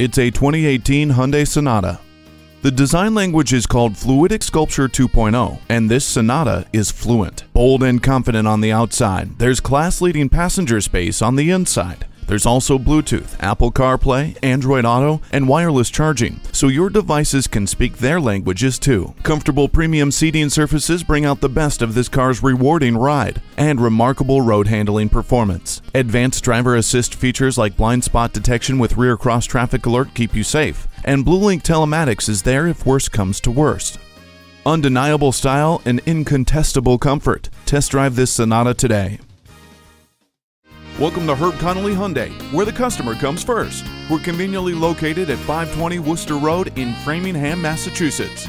It's a 2018 Hyundai Sonata. The design language is called Fluidic Sculpture 2.0, and this Sonata is fluent. Bold and confident on the outside, there's class-leading passenger space on the inside. There's also Bluetooth, Apple CarPlay, Android Auto, and wireless charging, so your devices can speak their languages too. Comfortable premium seating surfaces bring out the best of this car's rewarding ride and remarkable road handling performance. Advanced driver assist features like blind spot detection with rear cross-traffic alert keep you safe, and Blue Link Telematics is there if worse comes to worst. Undeniable style and incontestable comfort. Test drive this Sonata today. Welcome to Herb Connolly Hyundai, where the customer comes first. We're conveniently located at 520 Worcester Road in Framingham, Massachusetts.